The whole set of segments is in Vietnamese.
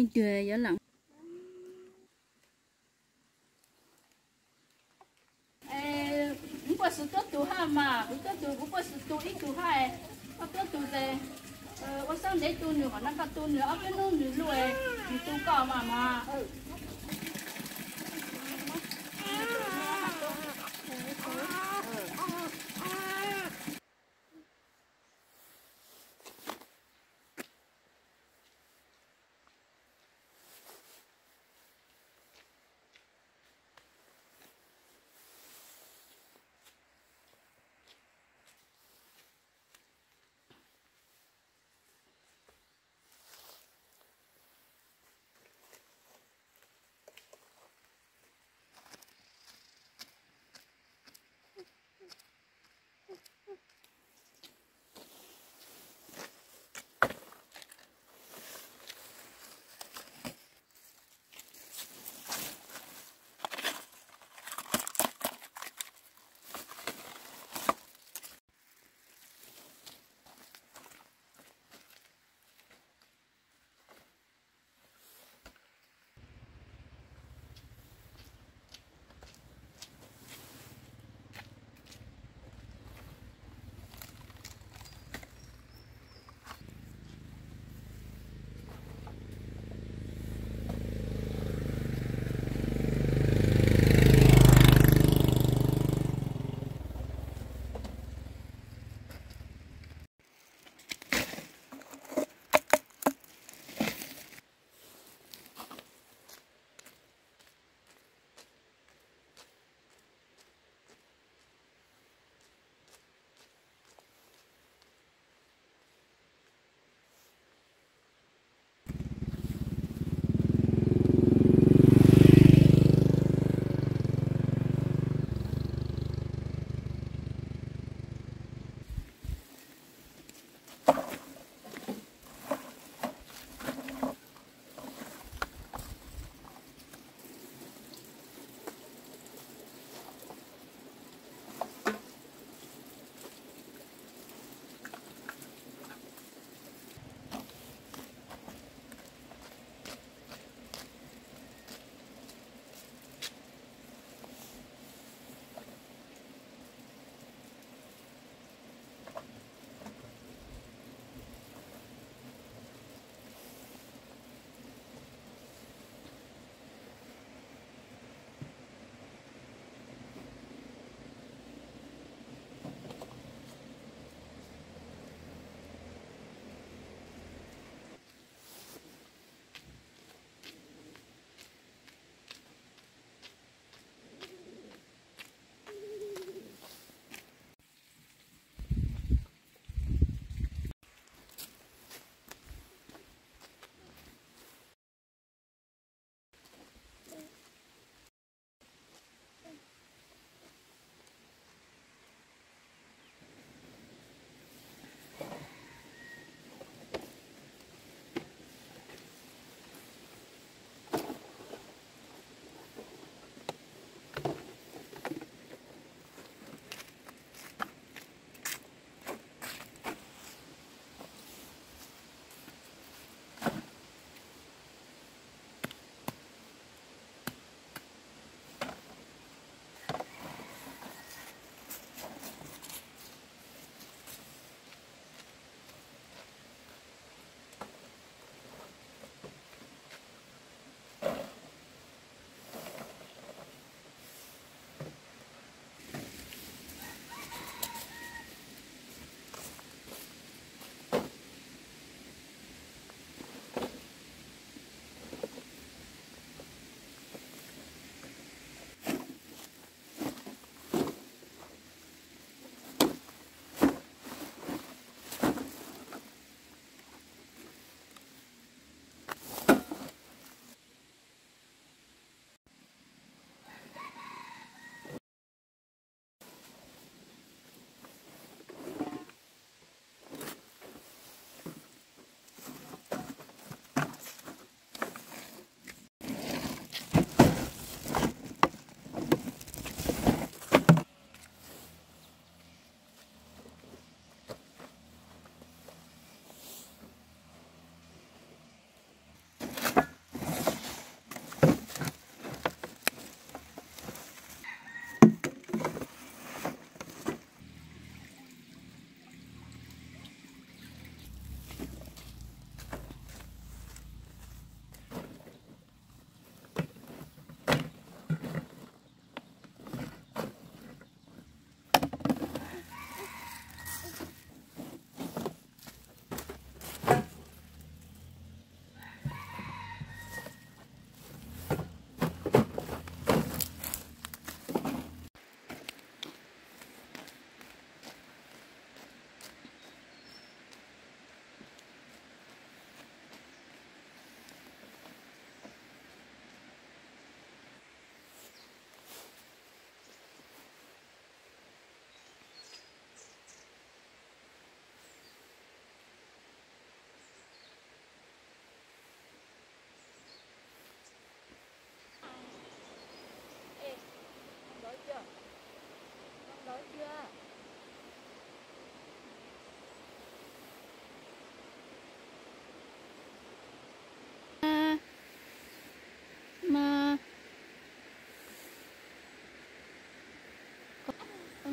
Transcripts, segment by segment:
lên trời dở lặng. Cũng có tu ha mà cũng có tu ít tu hai, có tu thế, có sáng đấy tu nữa còn nắng tu nữa ấp lên nung nữa rồi, tu cỏ mà.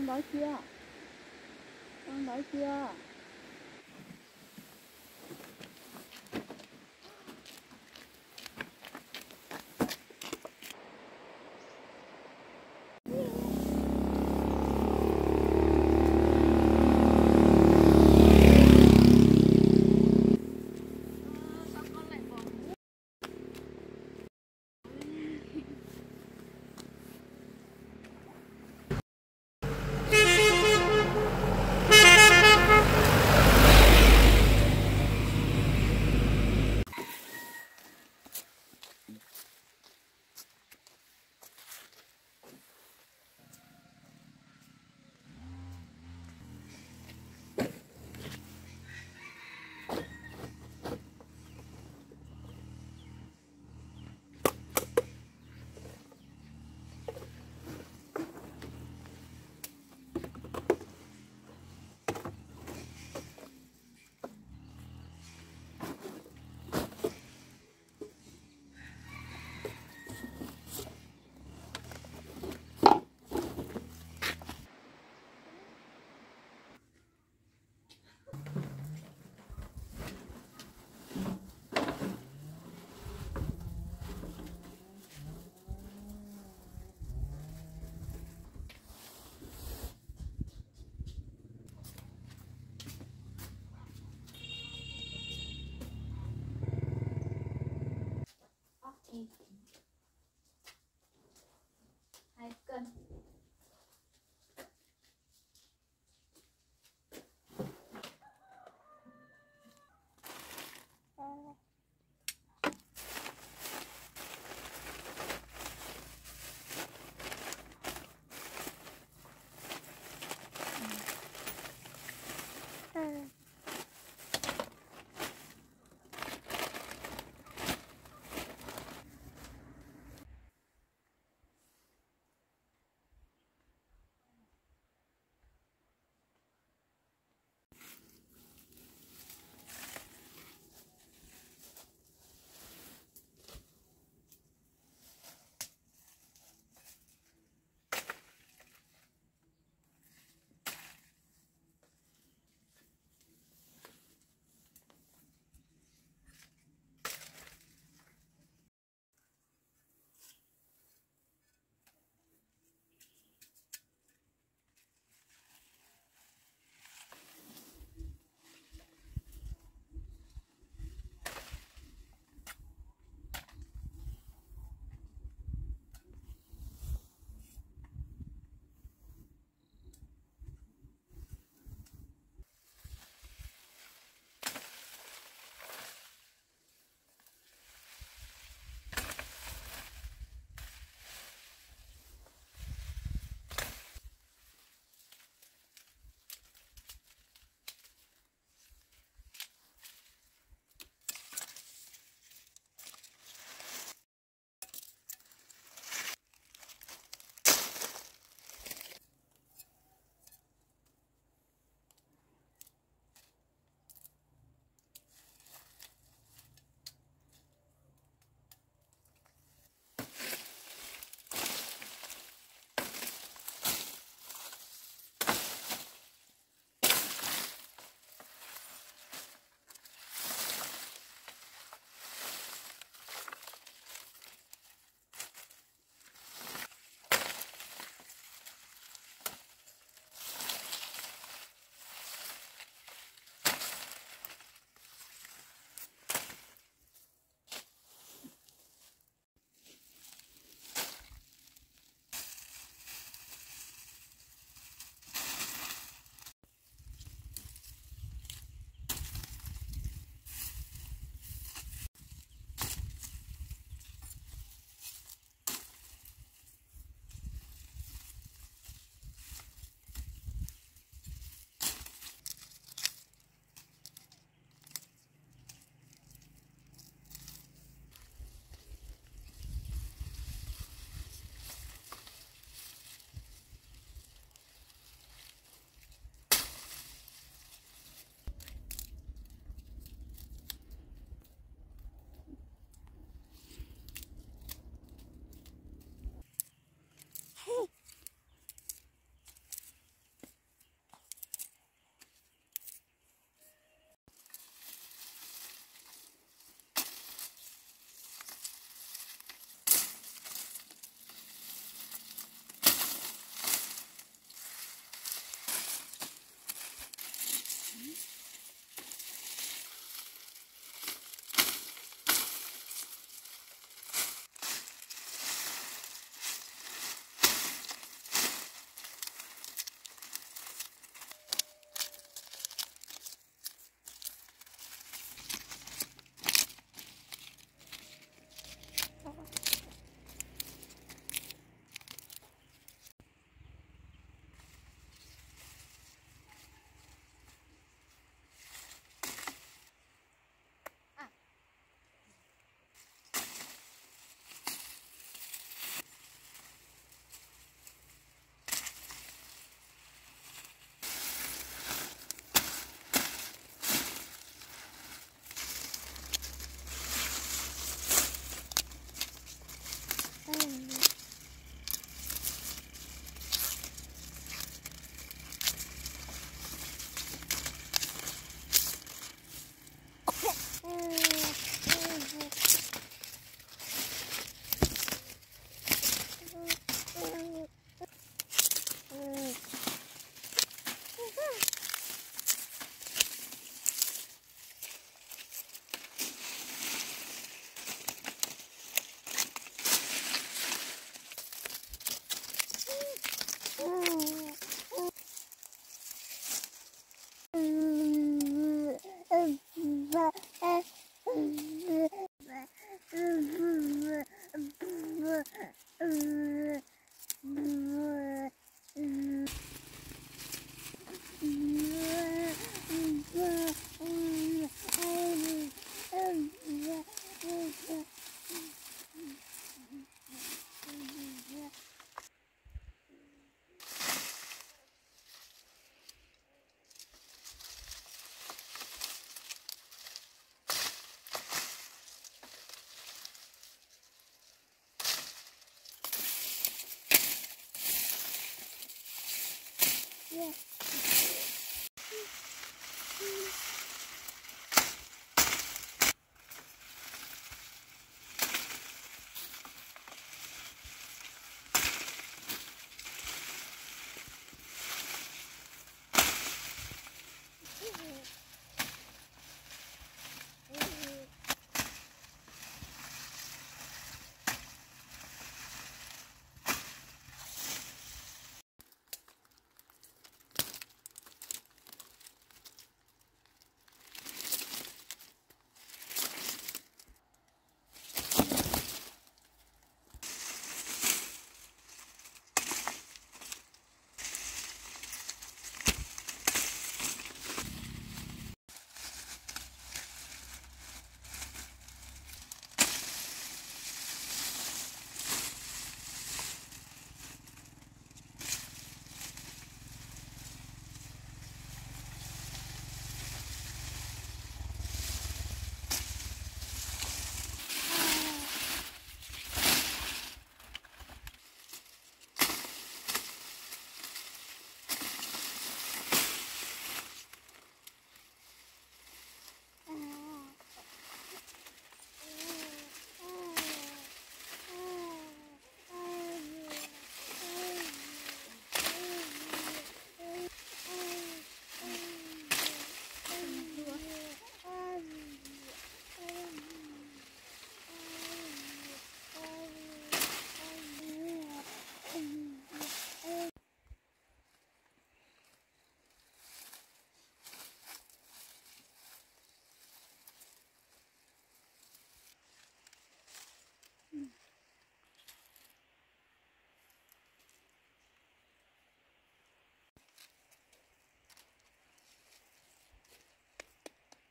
Con đói chưa? Con đói chưa?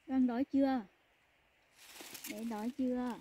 Con đói chưa? Để đói chưa?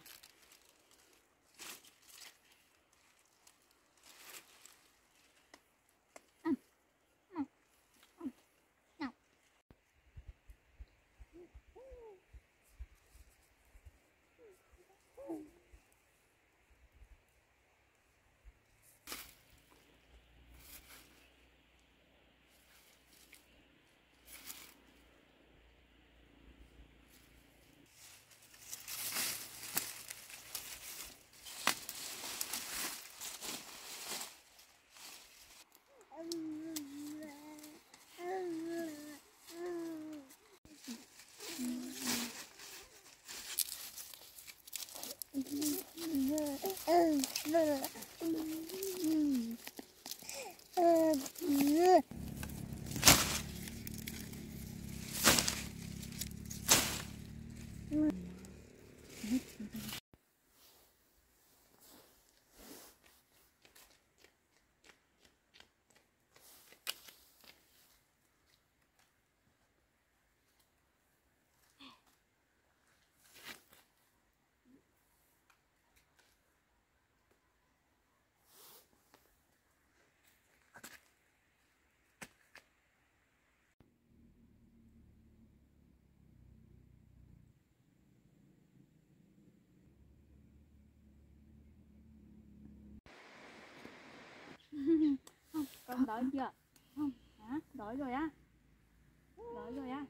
Con đói chưa? Không hả? Đói rồi á? Đói rồi á?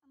Ăn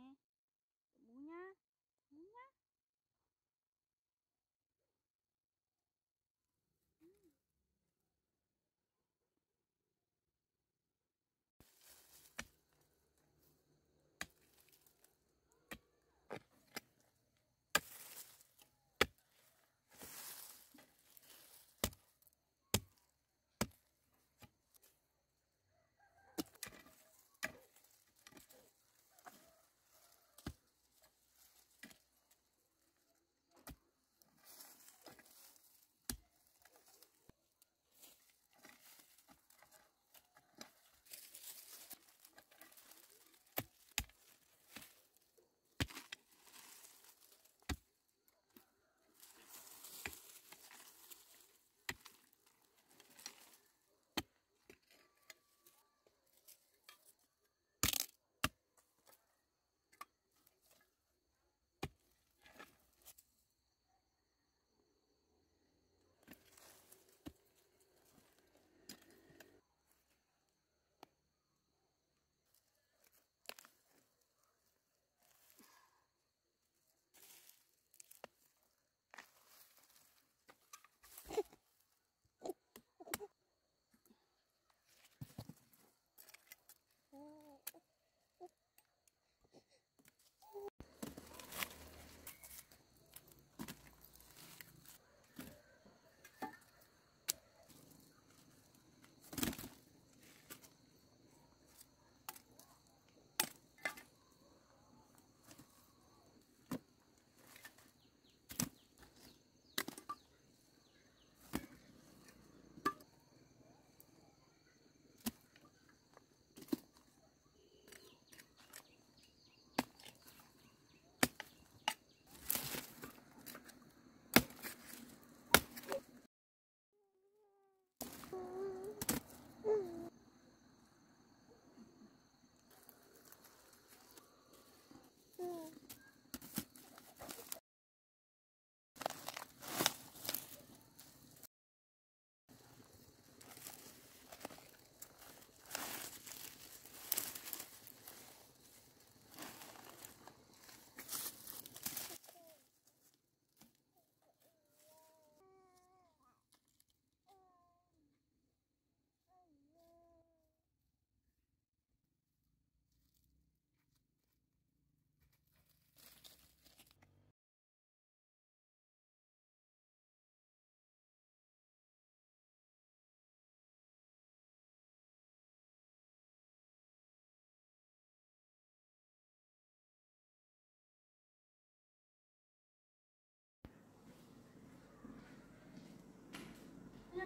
Bún nhá. Bún nhá.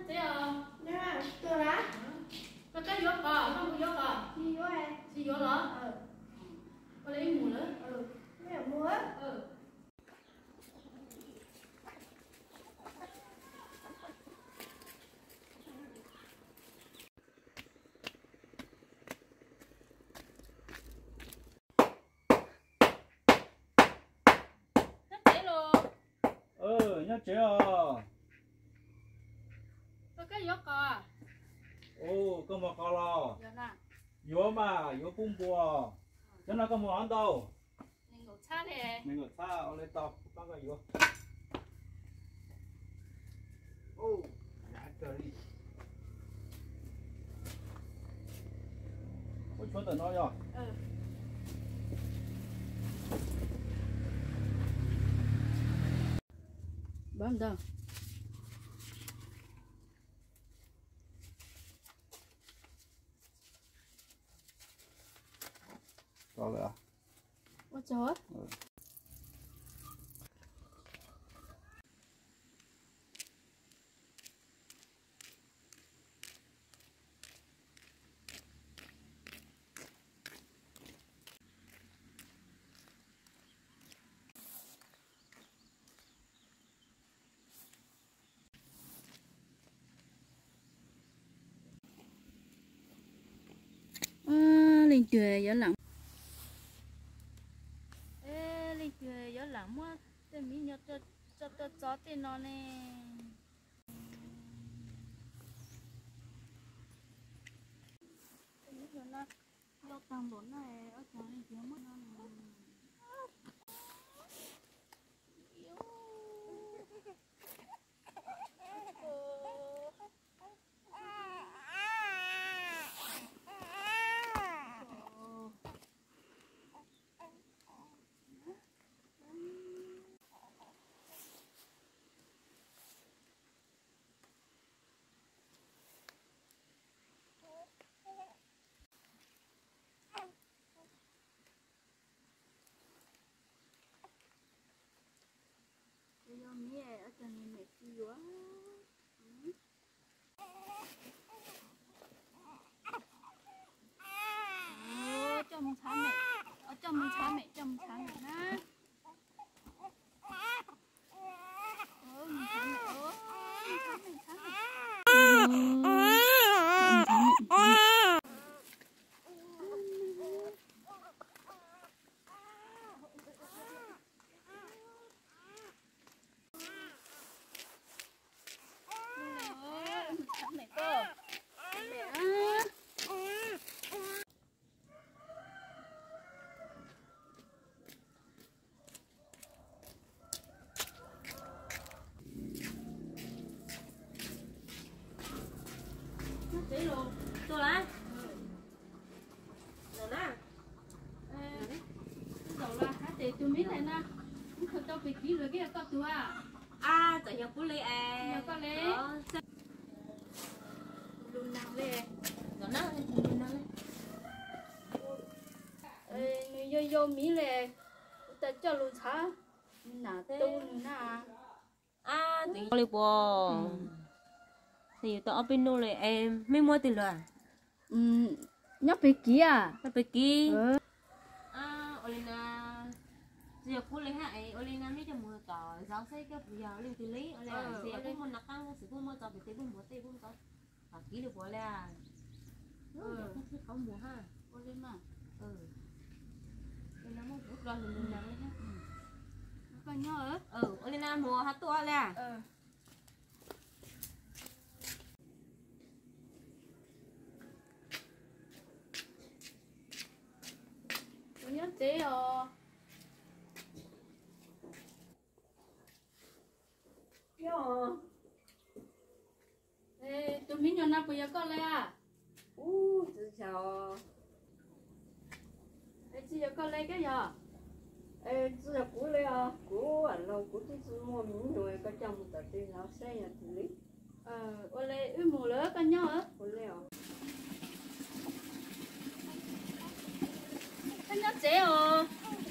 Thế không? Nè, tôi đã. Mà cái gió cò, không có gió cò. Gì gió em? Gì gió đó? Ừ. Có lấy mùa nữa? Ừ. Lấy mùa? Ừ. Nhất chế luôn. Ừ, nhất chế à. Oh, kamu kalau, yo mah, yo kumpul, jangan kamu hantar. Minggu sah oleh top, pakai yo. Oh, ada ni. Kau cuci tangan ya. Bandar. Đó rồi à? Ôi trời ơi! À, lên trời dở lặng. Mua để mình nhặt cho chó thì nó nè Lô tầng 4 này ở chỗ này chứa mất hơn rồi. Thì tao bên đâu lại em mới mua tiền lừa nhóc bé kia Olina giờ cô lấy hại Olina mới cho mua tỏ giáo xây cái giờ liền từ lấy Olina giờ cái môn nặc tăng sử cô mua tỏ bị tới bung búa tay bung tỏ hoặc ký được búa là không mua ha Olina Olina mua bút rồi mình nặng lên ha còn nhớ Olina mua hạt tua là nhớ thế rồi. Yo. Ê, tụi mình nhỏ nào bây giờ có lẽ à? Tự chào. Ê, chị giờ có lẽ cái giờ. Ê, chị giờ cú lẽ à? Cú ăn lâu cú thì chúng mua mình rồi có chồng một tờ tiền nào xe nhà xử lý. Ô lẽ ư mù lỡ con nhau á? Ô lẽ à? Nó dễ ồ. Chị mình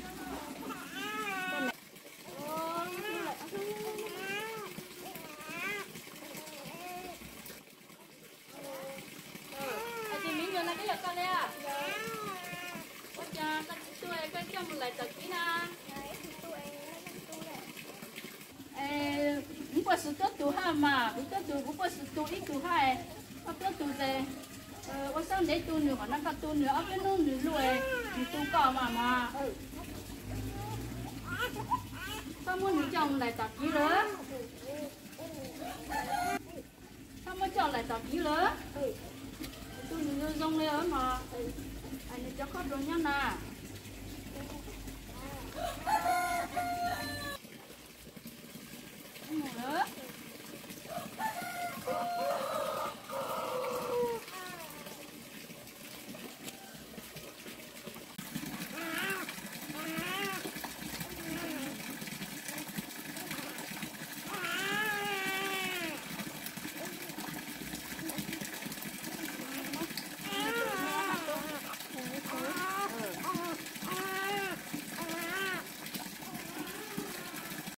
vừa là cái lợn con đấy à? Ôi cha, con cho một lại tập kỹ năng. Cũng có sự tốt tù ha mà, cũng có sự tù ít tù hai, không tốt tù gì. Ủa sao để tu nữa mà nó có tu nữa ấp nó nữa rồi tu cò mà sao muốn nữ chồng lại tập kỹ nữa tu nữa rong lên mà anh cho khóc rồi nhá nà